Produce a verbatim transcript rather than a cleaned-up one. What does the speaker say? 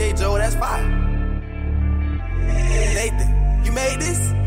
K Joe, that's fire. Nathan, you made this?